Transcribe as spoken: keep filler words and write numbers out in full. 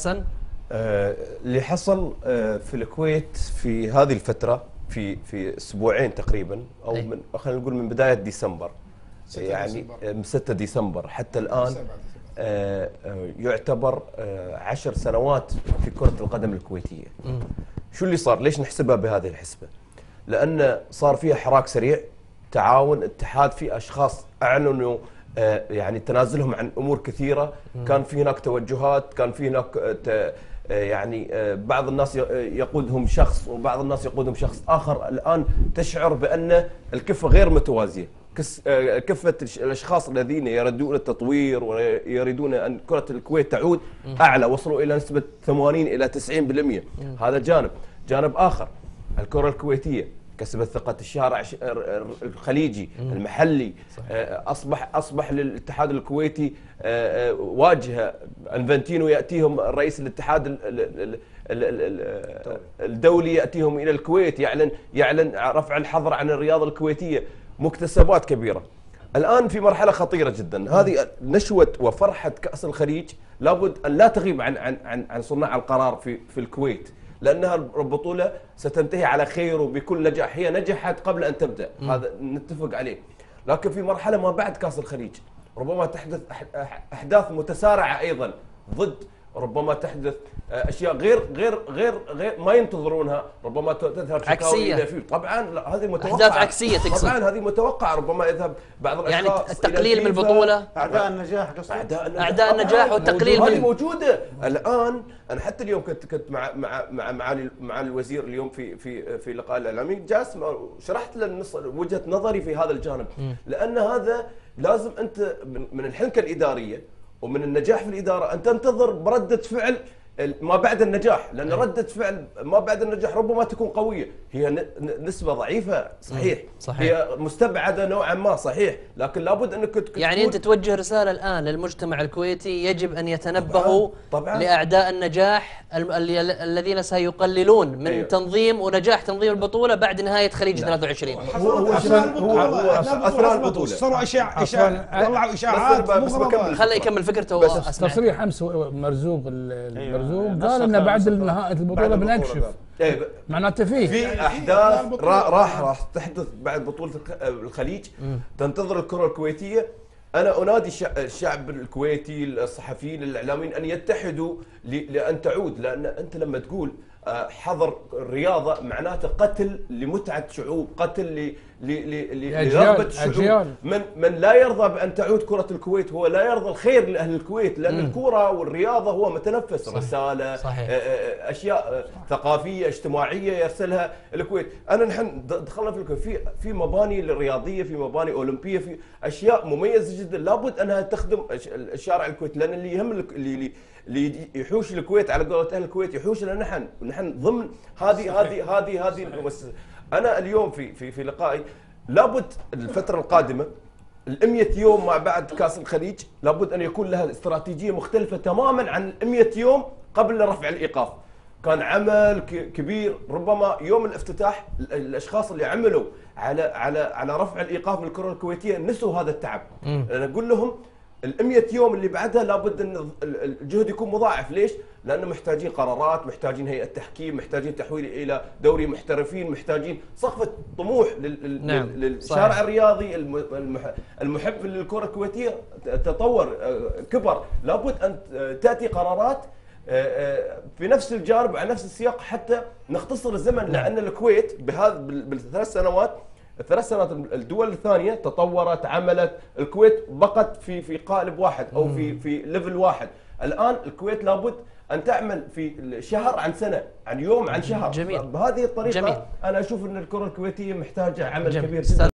حسن، آه اللي حصل آه في الكويت في هذه الفترة في في اسبوعين تقريبا، او من خلينا نقول من بداية ديسمبر، يعني من ستة ديسمبر حتى الآن آه يعتبر آه عشر سنوات في كرة القدم الكويتية. م. شو اللي صار؟ ليش نحسبها بهذه الحسبة؟ لأن صار فيها حراك سريع، تعاون، اتحاد، في أشخاص أعلنوا آه يعني تنازلهم عن أمور كثيرة. م. كان في هناك توجهات، كان في هناك آه يعني آه بعض الناس يقودهم شخص وبعض الناس يقودهم شخص آخر. الآن تشعر بأن الكفة غير متوازية، كفة الأشخاص الذين يريدون التطوير ويريدون أن كرة الكويت تعود أعلى، وصلوا إلى نسبة ثمانين إلى تسعين بالمئة. هذا جانب. جانب آخر، الكرة الكويتية كسبت ثقة الشارع الخليجي المحلي، أصبح أصبح للاتحاد الكويتي واجهة. أنفنتينو يأتيهم رئيس الاتحاد الدولي يأتيهم إلى الكويت، يعلن يعلن رفع الحظر عن الرياضة الكويتية. مكتسبات كبيرة. الآن في مرحلة خطيرة جدا، هذه نشوة وفرحة كأس الخليج لابد أن لا تغيب عن عن عن, عن صناع القرار في في الكويت، لأنها البطولة ستنتهي على خير وبكل نجاح. هي نجحت قبل أن تبدأ، هذا نتفق عليه، لكن في مرحلة ما بعد كأس الخليج ربما تحدث أحداث متسارعة أيضا ضد، ربما تحدث اشياء غير غير غير غير ما ينتظرونها، ربما تذهب شكاوى فيه. طبعا لا، هذه متوقعه، احداث عكسيه تقصد. طبعا هذه متوقعه، ربما يذهب بعض الاشخاص يعني التقليل من البطوله، اعداء النجاح قصدي، اعداء النجاح والتقليل. هذه موجوده الان. انا حتى اليوم كنت كنت مع مع مع معالي مع الوزير اليوم في في في لقاء الاعلامي، جالس شرحت له وجهه نظري في هذا الجانب، لان هذا لازم انت من الحنكه الاداريه ومن النجاح في الإدارة أن تنتظر بردة فعل ما بعد النجاح، لأن ردة فعل ما بعد النجاح ربما تكون قوية. هي نسبة ضعيفة صحيح, صحيح. هي مستبعدة نوعا ما صحيح، لكن لابد أنك تكون يعني أنت توجه رسالة الآن للمجتمع الكويتي يجب أن يتنبهوا طبعاً. طبعاً. لأعداء النجاح الذين سيقللون من أيوه. تنظيم ونجاح تنظيم البطولة بعد نهاية خليج ثلاثة وعشرين. هو هو أثناء البطولة صاروا إشاعات، طلعوا إشاعات. خليه يكمل فكرته. بس تصريح أمس مرزوق قال ان بعد نهايه البطوله بنكشف، معناته فيه في احداث راح راح تحدث بعد بطوله الخليج تنتظر الكره الكويتيه. انا انادي الشعب الكويتي، الصحفيين، الاعلاميين ان يتحدوا لان تعود، لان انت لما تقول حظر الرياضه معناته قتل لمتعه شعوب، قتل لرغبه الشعوب. من من لا يرضى بان تعود كره الكويت هو لا يرضى الخير لاهل الكويت، لان م. الكره والرياضه هو متنفس صحيح. رساله صحيح. اشياء صحيح. ثقافيه اجتماعيه يرسلها الكويت. انا نحن دخلنا في الكويت في في مباني للرياضيه، في مباني اولمبيه، في اشياء مميزه جدا لابد انها تخدم الشارع الكويتي، لان اللي يهم اللي اللي يحوش الكويت على قولة اهل الكويت يحوشنا نحن، نحن ضمن هذه هذه هذه هذه المؤسسه. انا اليوم في في في لقائي لابد الفتره القادمه المئة يوم ما بعد كاس الخليج لابد ان يكون لها استراتيجيه مختلفه تماما عن المئة يوم قبل رفع الايقاف. كان عمل كبير، ربما يوم الافتتاح الاشخاص اللي عملوا على على على رفع الايقاف من الكره الكويتيه نسوا هذا التعب. انا اقول لهم المئة يوم اللي بعدها لابد ان الجهد يكون مضاعف. ليش؟ لانه محتاجين قرارات، محتاجين هيئه تحكيم، محتاجين تحويل الى دوري محترفين، محتاجين صقفه طموح لل... نعم. للشارع صحيح. الرياضي المح... المحب للكره الكويتيه تطور كبر، لابد ان تاتي قرارات في نفس الجانب على نفس السياق حتى نختصر الزمن. نعم. لان الكويت بهذا بالثلاث سنوات الثلاث سنوات الدول الثانيه تطورت، عملت، الكويت بقت في في قالب واحد او في في ليفل واحد. الان الكويت لابد ان تعمل في شهر عن سنه، عن يوم عن شهر. جميل. بهذه الطريقه جميل. انا اشوف ان الكره الكويتيه محتاجه عمل جميل. كبير جدا.